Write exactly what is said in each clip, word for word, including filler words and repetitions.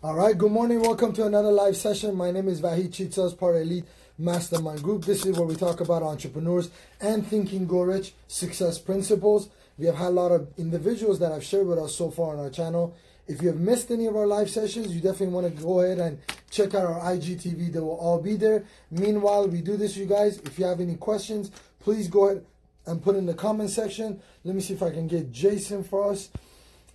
All right, good morning. Welcome to another live session. My name is Vahid Chitsaz, part of Elite Mastermind Group. This is where we talk about entrepreneurs and Think and Grow Rich success principles. We have had a lot of individuals that have shared with us so far on our channel. If you have missed any of our live sessions, you definitely want to go ahead and check out our I G T V. They will all be there. Meanwhile, we do this, you guys. If you have any questions, please go ahead and put in the comment section. Let me see if I can get Jason for us.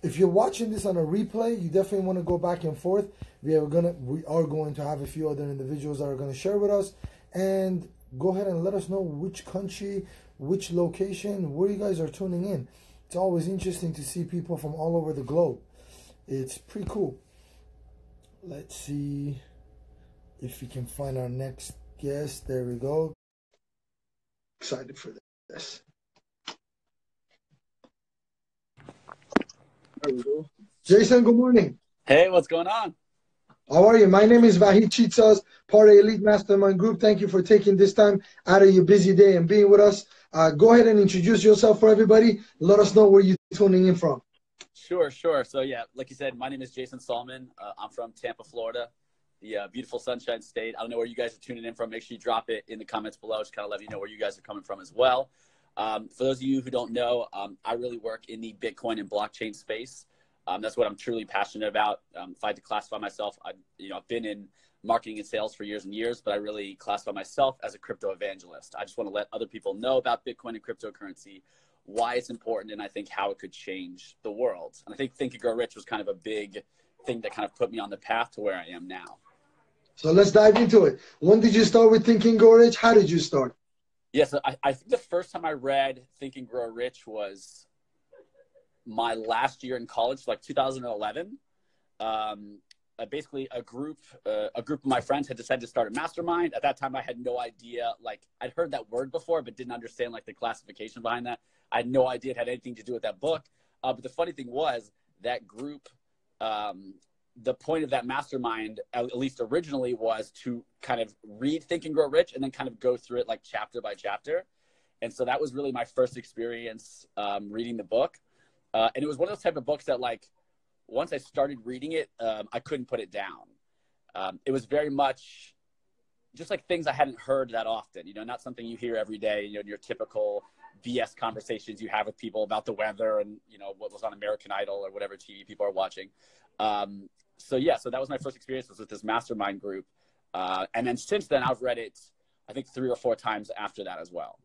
If you're watching this on a replay, you definitely want to go back and forth. We are gonna, we are going to have a few other individuals that are going to share with us. And go ahead and let us know which country, which location, where you guys are tuning in. It's always interesting to see people from all over the globe. It's pretty cool. Let's see if we can find our next guest. There we go. Excited for this. Jason, good morning. Hey, what's going on? How are you? My name is Vahid Chitsaz, part of Elite Mastermind Group. Thank you for taking this time out of your busy day and being with us. Uh, go ahead and introduce yourself for everybody. Let us know where you're tuning in from. Sure, sure. So yeah, like you said, my name is Jason Sallman. Uh, I'm from Tampa, Florida, the uh, beautiful Sunshine State. I don't know where you guys are tuning in from. Make sure you drop it in the comments below. Just kind of let me know where you guys are coming from as well. Um, for those of you who don't know, um, I really work in the Bitcoin and blockchain space. Um, that's what I'm truly passionate about. Um, if I had to classify myself, I, you know, I've been in marketing and sales for years and years, but I really classify myself as a crypto evangelist. I just want to let other people know about Bitcoin and cryptocurrency, why it's important, and I think how it could change the world. And I think Think and Grow Rich was kind of a big thing that kind of put me on the path to where I am now. So let's dive into it. When did you start with Think and Grow Rich? How did you start? Yes, yeah, so I, I think the first time I read Think and Grow Rich was my last year in college, like two thousand eleven. Um, uh, basically, a group, uh, a group of my friends had decided to start a mastermind. At that time, I had no idea. Like, I'd heard that word before, but didn't understand like the classification behind that. I had no idea it had anything to do with that book. Uh, but the funny thing was that group, um, the point of that mastermind, at least originally, was to kind of read Think and Grow Rich and then kind of go through it like chapter by chapter. And so that was really my first experience um, reading the book. Uh, and it was one of those type of books that like, once I started reading it, um, I couldn't put it down. Um, it was very much just like things I hadn't heard that often, you know, not something you hear every day, you know, in your typical B S conversations you have with people about the weather and, you know, what was on American Idol or whatever T V people are watching. Um, So yeah, so that was my first experience was with this mastermind group. Uh, and then since then, I've read it, I think, three or four times after that as well.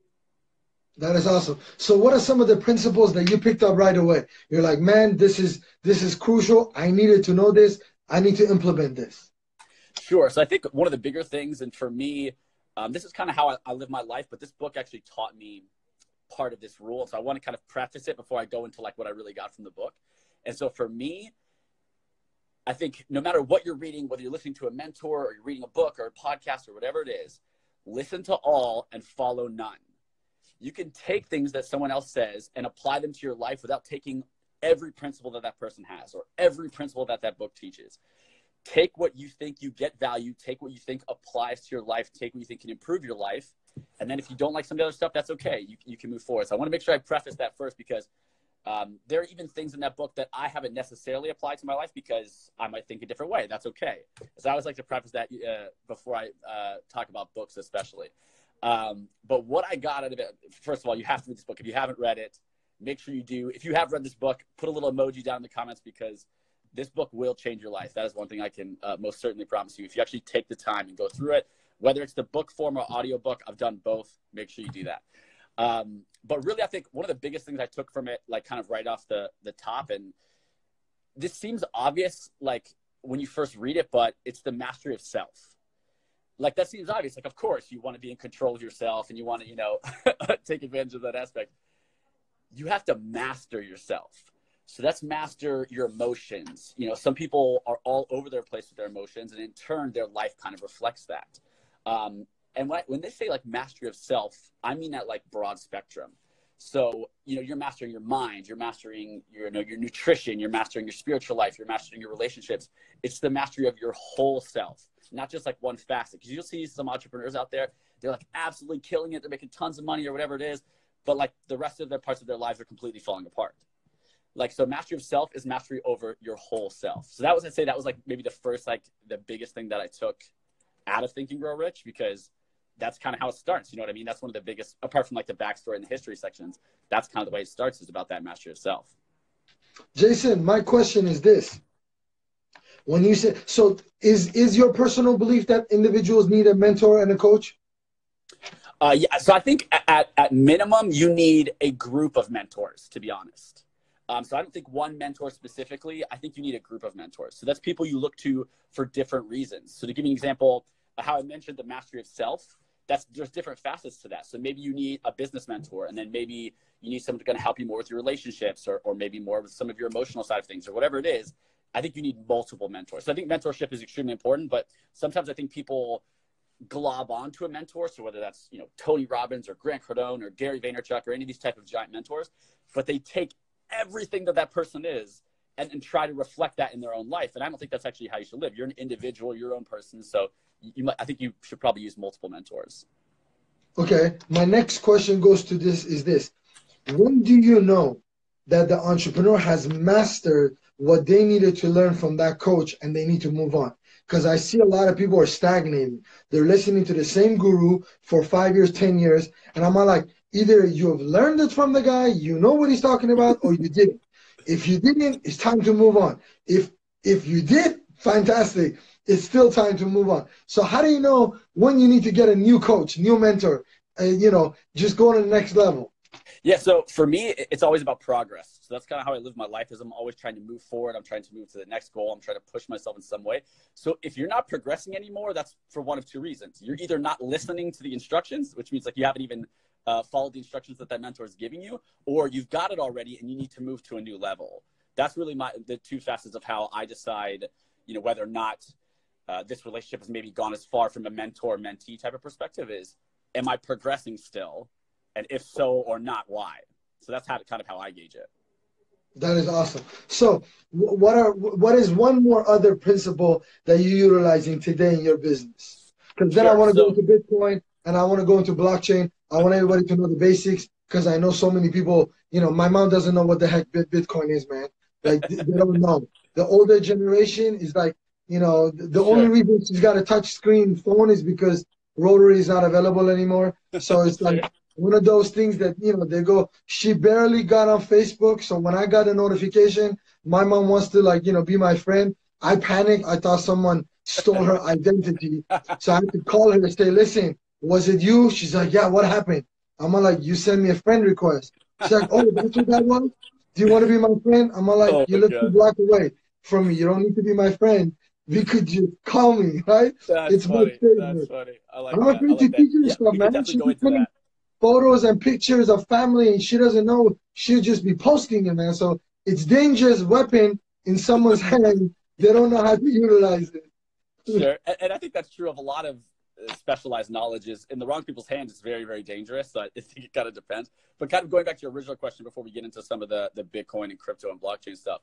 That is awesome. So what are some of the principles that you picked up right away? You're like, man, this is, this is crucial. I needed to know this. I need to implement this. Sure. So I think one of the bigger things, and for me, um, this is kind of how I, I live my life, but this book actually taught me part of this rule. So I want to kind of preface it before I go into like what I really got from the book. And so for me, I think no matter what you're reading, whether you're listening to a mentor or you're reading a book or a podcast or whatever it is, listen to all and follow none. You can take things that someone else says and apply them to your life without taking every principle that that person has or every principle that that book teaches. Take what you think you get value, take what you think applies to your life, take what you think can improve your life. And then if you don't like some of the other stuff, that's okay. You, you can move forward. So I want to make sure I preface that first because Um, there are even things in that book that I haven't necessarily applied to my life because I might think a different way. That's okay. So I always like to preface that uh, before I uh, talk about books especially. Um, but what I got out of it, first of all, you have to read this book. If you haven't read it, make sure you do. If you have read this book, put a little emoji down in the comments because this book will change your life. That is one thing I can uh, most certainly promise you. If you actually take the time and go through it, whether it's the book form or audiobook, I've done both. Make sure you do that. Um, but really, I think one of the biggest things I took from it, like kind of right off the, the top, and this seems obvious, like when you first read it, but it's the mastery of self. Like that seems obvious. Like, of course, you want to be in control of yourself and you want to, you know, take advantage of that aspect. You have to master yourself. So that's master your emotions. You know, some people are all over their place with their emotions, and in turn, their life kind of reflects that. Um, And when, I, when they say like mastery of self, I mean that like broad spectrum. So, you know, you're mastering your mind, you're mastering your, you know, your nutrition, you're mastering your spiritual life, you're mastering your relationships. It's the mastery of your whole self, not just like one facet. Because you'll see some entrepreneurs out there, they're like absolutely killing it. They're making tons of money or whatever it is. But like the rest of their parts of their lives are completely falling apart. like, so mastery of self is mastery over your whole self. So that was, I'd say that was like maybe the first, like the biggest thing that I took out of Think and Grow Rich, because that's kind of how it starts. You know what I mean? That's one of the biggest, apart from like the backstory and the history sections, that's kind of the way it starts, is about that mastery of self. Jason, my question is this. When you say, so is, is your personal belief that individuals need a mentor and a coach? Uh, yeah, so I think at, at minimum, you need a group of mentors, to be honest. Um, so I don't think one mentor specifically. I think you need a group of mentors. So that's people you look to for different reasons. So to give you an example, how I mentioned the mastery of self, that's, there's different facets to that. So maybe you need a business mentor, and then maybe you need someone to kind of help you more with your relationships, or, or maybe more with some of your emotional side of things, or whatever it is. I think you need multiple mentors. So I think mentorship is extremely important, but sometimes I think people glob onto a mentor. So whether that's, you know, Tony Robbins or Grant Cardone or Gary Vaynerchuk or any of these type of giant mentors, but they take everything that that person is and, and try to reflect that in their own life. And I don't think that's actually how you should live. You're an individual, your own person. So you might, I think you should probably use multiple mentors. Okay. My next question goes to this, is this, when do you know that the entrepreneur has mastered what they needed to learn from that coach and they need to move on? Because I see a lot of people are stagnating. They're listening to the same guru for five years, ten years. And I'm like, either you have learned it from the guy, you know what he's talking about, or you didn't. If you didn't, it's time to move on. If, if you did, fantastic. It's still time to move on. So how do you know when you need to get a new coach, new mentor, and, you know, just go to the next level? Yeah, so for me, it's always about progress. So that's kind of how I live my life, is I'm always trying to move forward. I'm trying to move to the next goal. I'm trying to push myself in some way. So if you're not progressing anymore, that's for one of two reasons. You're either not listening to the instructions, which means like you haven't even uh, followed the instructions that that mentor is giving you, or you've got it already and you need to move to a new level. That's really my the two facets of how I decide, you know, whether or not uh, this relationship has maybe gone as far from a mentor-mentee type of perspective is, am I progressing still? And if so or not, why? So that's how kind of how I gauge it. That is awesome. So what are what is one more other principle that you're utilizing today in your business? Because then sure. I want to so, go into Bitcoin, and I want to go into blockchain. I want everybody to know the basics, because I know so many people, you know, my mom doesn't know what the heck Bitcoin is, man. Like, they don't know. The older generation is like, you know, the, the sure. only reason she's got a touch screen phone is because rotary is not available anymore. So it's like... yeah. One of those things that, you know, they go, she barely got on Facebook. So when I got a notification, my mom wants to, like, you know, be my friend. I panicked. I thought someone stole her identity. So I had to call her and say, listen, was it you? She's like, yeah, what happened? I'm like, you sent me a friend request. She's like, oh, that's what that was? Do you want to be my friend? I'm like, oh, you look two blocks away from me. You don't need to be my friend. You could just call me, right? That's it's funny. That's funny. I like I'm that. afraid I like to that. teach you yeah, stuff, man. She's going to that. Photos and pictures of family, and she doesn't know, she'll just be posting it, man. So it's dangerous weapon in someone's hand. They don't know how to utilize it. Sure, and, and I think that's true of a lot of specialized knowledges. In the wrong people's hands, it's very, very dangerous. So I think it kind of depends. But kind of going back to your original question before we get into some of the, the Bitcoin and crypto and blockchain stuff,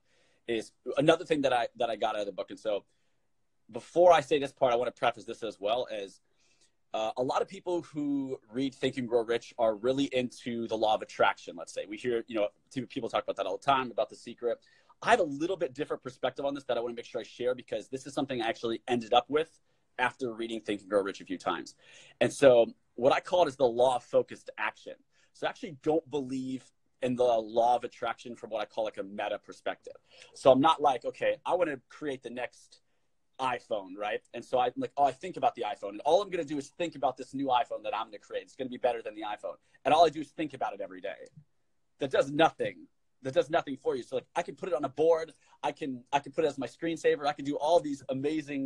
is another thing that I, that I got out of the book. And so before I say this part, I want to preface this as well as, Uh, a lot of people who read Think and Grow Rich are really into the law of attraction, let's say. We hear, you know, people talk about that all the time, about The Secret. I have a little bit different perspective on this that I want to make sure I share, because this is something I actually ended up with after reading Think and Grow Rich a few times. And so what I call it is the law of focused action. So I actually don't believe in the law of attraction from what I call like a meta perspective. So I'm not like, okay, I want to create the next iPhone, right? And so I'm like, oh, I think about the iPhone, and all I'm going to do is think about this new iPhone that I'm going to create. It's going to be better than the iPhone. And all I do is think about it every day. That does nothing. That does nothing for you. So like, I can put it on a board. I can, I can put it as my screensaver. I can do all these amazing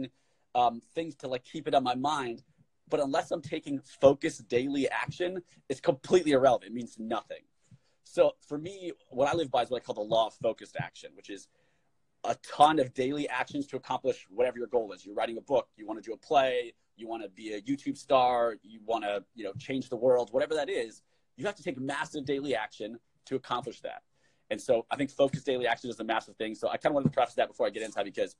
um, things to like keep it on my mind. But unless I'm taking focused daily action, it's completely irrelevant. It means nothing. So for me, what I live by is what I call the law of focused action, which is a ton of daily actions to accomplish whatever your goal is. You're writing a book, you want to do a play, you want to be a YouTube star, you want to, you know, change the world, whatever that is, you have to take massive daily action to accomplish that. And so I think focused daily action is a massive thing. So I kind of wanted to preface that before I get into that, because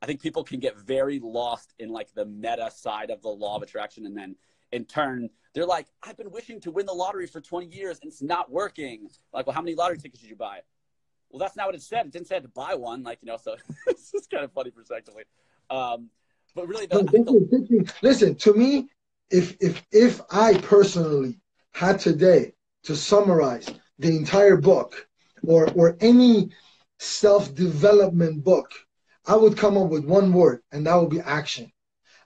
I think people can get very lost in like the meta side of the law of attraction. And then in turn, they're like, I've been wishing to win the lottery for twenty years and it's not working. Like, well, how many lottery tickets did you buy? Well, that's not what it said. It didn't say I had to buy one, like, you know, so it's just kind of funny perspectively. Um, but really, the, but did the, you, did you, listen, to me, if, if, if I personally had today to summarize the entire book or, or any self-development book, I would come up with one word, and that would be action.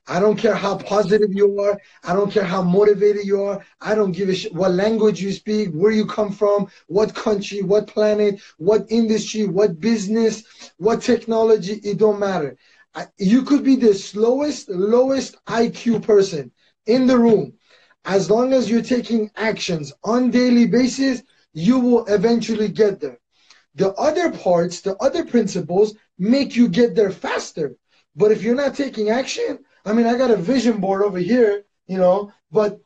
I don't care how positive you are. I don't care how motivated you are. I don't give a shit what language you speak, where you come from, what country, what planet, what industry, what business, what technology. It don't matter. I, you could be the slowest, lowest I Q person in the room. As long as you're taking actions on a daily basis, you will eventually get there. The other parts, the other principles make you get there faster. But if you're not taking action, I mean, I got a vision board over here, you know, but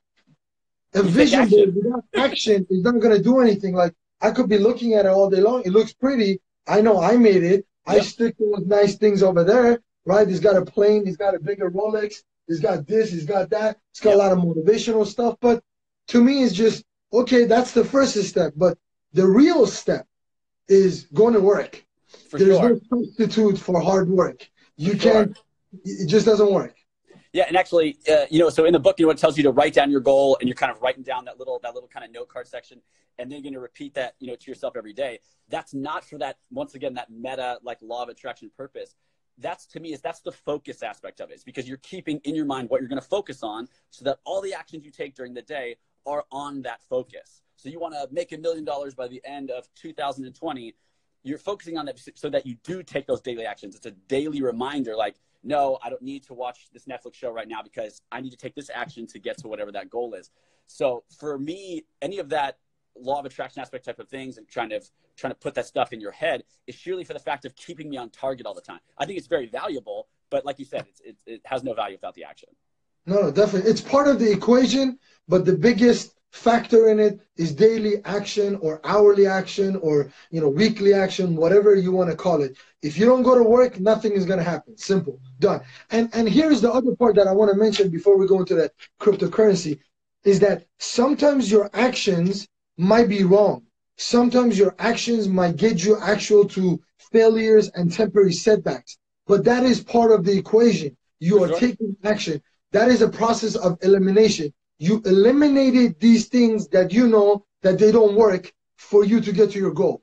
a vision board without action is not going to do anything. Like, I could be looking at it all day long. It looks pretty. I know I made it. Yep. I stick to those nice things over there, right? He's got a plane. He's got a bigger Rolex. He's got this. He's got that. He's got yep. a lot of motivational stuff. But to me, it's just, okay, that's the first step. But the real step is going to work. For There's sure. no substitute for hard work. You for can't. Sure. It just doesn't work. Yeah, and actually, uh, you know, so in the book, you know, it tells you to write down your goal, and you're kind of writing down that little that little kind of note card section, and then you're going to repeat that, you know, to yourself every day. That's not for that, once again, that meta, like, law of attraction purpose. That's, to me, is that's the focus aspect of it. It's because you're keeping in your mind what you're going to focus on so that all the actions you take during the day are on that focus. So you want to make a million dollars by the end of two thousand twenty. You're focusing on that so that you do take those daily actions. It's a daily reminder, like, no, I don't need to watch this Netflix show right now because I need to take this action to get to whatever that goal is. So for me, any of that law of attraction aspect type of things and trying to trying to put that stuff in your head is surely for the fact of keeping me on target all the time. I think it's very valuable, but like you said, it's, it, it has no value without the action. No, no, definitely. It's part of the equation, but the biggest factor in it is daily action or hourly action or, you know, weekly action, whatever you want to call it. If you don't go to work, nothing is going to happen. Simple. Done. And and here's the other part that I want to mention before we go into that cryptocurrency is that sometimes your actions might be wrong. Sometimes your actions might get you actual to failures and temporary setbacks. But that is part of the equation. You are taking action. That is a process of elimination. You eliminated these things that you know that they don't work for you to get to your goal,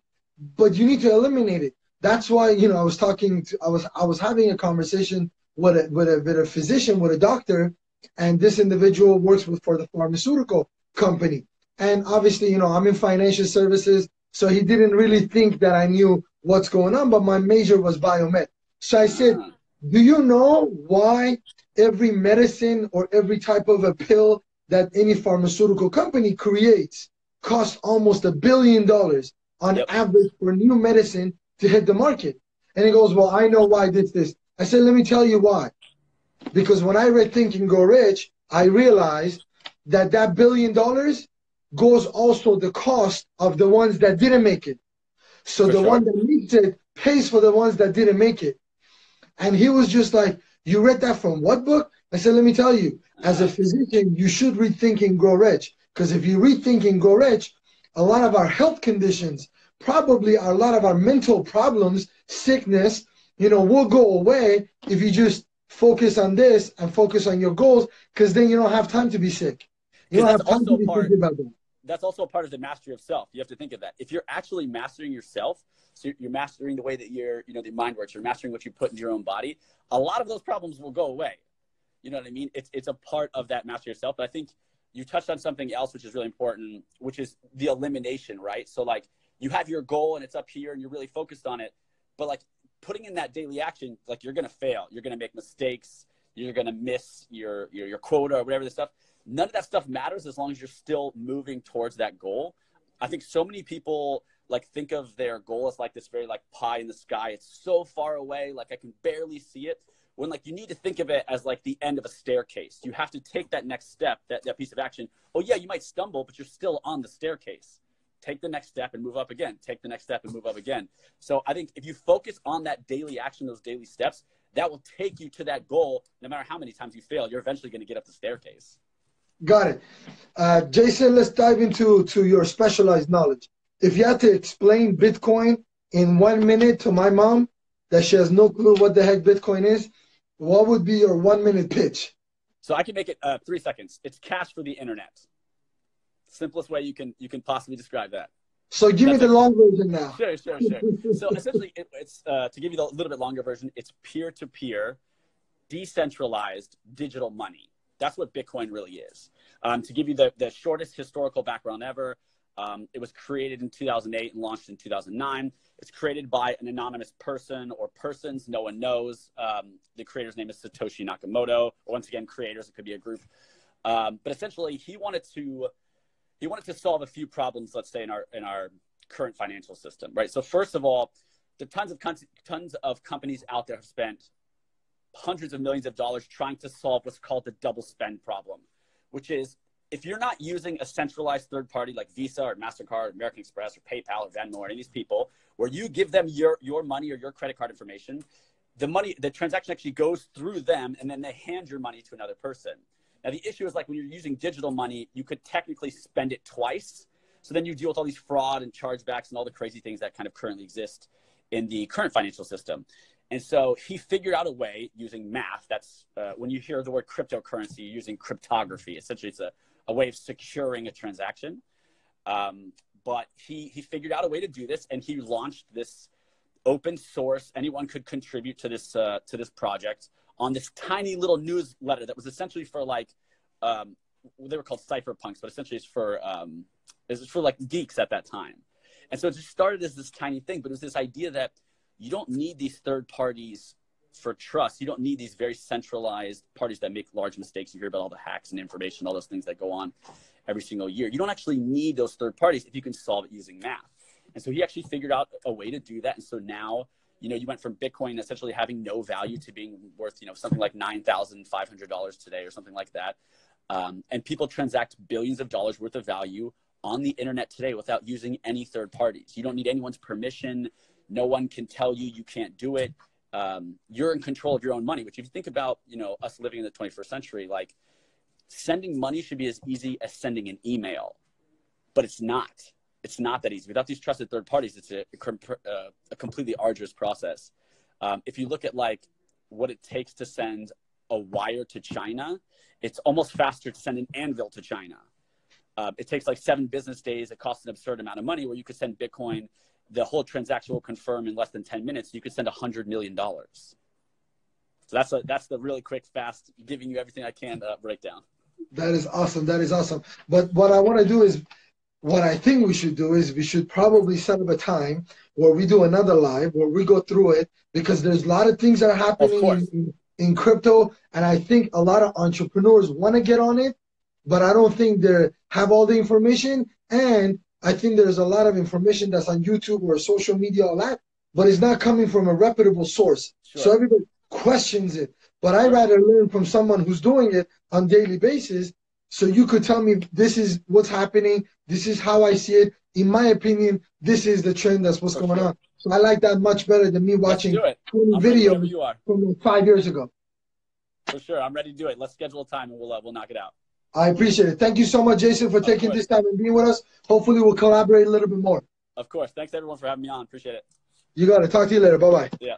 but you need to eliminate it. That's why, you know, I was talking to, I was, I was having a conversation with a, with a, with a physician, with a doctor, and this individual works with, for the pharmaceutical company. And obviously, you know, I'm in financial services, so he didn't really think that I knew what's going on, but my major was biomed. So I said, do you know why every medicine or every type of a pill that any pharmaceutical company creates costs almost a billion dollars on yep. average for new medicine to hit the market? And he goes, well, I know why I did this. I said, let me tell you why. Because when I read Think and Grow Rich, I realized that that billion dollars goes also the cost of the ones that didn't make it. So for the sure. one that makes it pays for the ones that didn't make it. And he was just like, you read that from what book? I said, let me tell you, as a physician, you should read Think and Grow Rich. Because if you read Think and Grow Rich, a lot of our health conditions, probably a lot of our mental problems, sickness, you know, will go away if you just focus on this and focus on your goals, because then you don't have time to be sick. You don't have time to be thinking about that. That's also a part of the mastery of self. You have to think of that. If you're actually mastering yourself, so you're mastering the way that you're, you know, the mind works, you're mastering what you put into your own body, a lot of those problems will go away. You know what I mean? It's, it's a part of that master yourself. But I think you touched on something else, which is really important, which is the elimination, right? So like you have your goal and it's up here and you're really focused on it, but like putting in that daily action, like you're going to fail. You're going to make mistakes. You're going to miss your, your, your quota or whatever the stuff. None of that stuff matters as long as you're still moving towards that goal. I think so many people like think of their goal as like this very like pie in the sky. It's so far away. Like I can barely see it. When like you need to think of it as like the end of a staircase. You have to take that next step, that, that piece of action. Oh yeah, you might stumble, but you're still on the staircase. Take the next step and move up again. Take the next step and move up again. So I think if you focus on that daily action, those daily steps, that will take you to that goal. No matter how many times you fail, you're eventually going to get up the staircase. Got it. Uh, Jason, let's dive into to your specialized knowledge. If you had to explain Bitcoin in one minute to my mom that she has no clue what the heck Bitcoin is, what would be your one minute pitch? So I can make it uh, three seconds. It's cash for the internet. Simplest way you can you can possibly describe that. So give That's me the like, long version now. Sure, sure, sure. So essentially, it, it's uh, to give you the little bit longer version, it's peer-to-peer, decentralized digital money. That's what Bitcoin really is. Um, to give you the, the shortest historical background ever, um, it was created in two thousand eight and launched in two thousand nine. It's created by an anonymous person or persons. No one knows. Um, the creator's name is Satoshi Nakamoto. Once again, creators, it could be a group. Um, but essentially, he wanted to... He wanted to solve a few problems, let's say, in our in our current financial system, right? So first of all, the tons of tons of companies out there have spent hundreds of millions of dollars trying to solve what's called the double spend problem, which is if you're not using a centralized third party like Visa or MasterCard, or American Express or PayPal or Venmo or any of these people, where you give them your your money or your credit card information, the money the transaction actually goes through them and then they hand your money to another person. Now, the issue is like when you're using digital money, you could technically spend it twice. So then you deal with all these fraud and chargebacks and all the crazy things that kind of currently exist in the current financial system. And so he figured out a way using math. That's uh, when you hear the word cryptocurrency, you're using cryptography. Essentially, it's a, a way of securing a transaction. Um, but he, he figured out a way to do this, and he launched this open source. Anyone could contribute to this uh, to this project on this tiny little newsletter that was essentially for like, um, they were called cypherpunks, but essentially it's for, um, it's for like geeks at that time. And so it just started as this tiny thing, but it was this idea that you don't need these third parties for trust. You don't need these very centralized parties that make large mistakes. You hear about all the hacks and information, all those things that go on every single year. You don't actually need those third parties if you can solve it using math. And so he actually figured out a way to do that. And so now, you know, you went from Bitcoin essentially having no value to being worth, you know, something like nine thousand five hundred dollars today or something like that. Um, and people transact billions of dollars worth of value on the internet today without using any third parties. You don't need anyone's permission. No one can tell you you can't do it. Um, you're in control of your own money, which if you think about, you know, us living in the twenty-first century, like sending money should be as easy as sending an email, but it's not. It's not that easy. Without these trusted third parties, it's a, a, a completely arduous process. Um, if you look at like what it takes to send a wire to China, it's almost faster to send an anvil to China. Uh, it takes like seven business days. It costs an absurd amount of money where you could send Bitcoin. The whole transaction will confirm in less than ten minutes. You could send one hundred million dollars. So that's, a, that's the really quick, fast, giving you everything I can uh, breakdown. That is awesome. That is awesome. But what I want to do is, what I think we should do is we should probably set up a time where we do another live, where we go through it, because there's a lot of things that are happening in, in crypto. And I think a lot of entrepreneurs want to get on it, but I don't think they have all the information. And I think there's a lot of information that's on YouTube or social media, all that, but it's not coming from a reputable source. Sure. So everybody questions it. But I'd rather learn from someone who's doing it on a daily basis. So you could tell me this is what's happening. This is how I see it. In my opinion, this is the trend that's what's For going sure. on. So I like that much better than me watching videos from five years ago. For sure. I'm ready to do it. Let's schedule a time and we'll, uh, we'll knock it out. I appreciate it. Thank you so much, Jason, for of taking course. this time and being with us. Hopefully we'll collaborate a little bit more. Of course. Thanks, everyone, for having me on. Appreciate it. You got it. Talk to you later. Bye-bye. Yeah.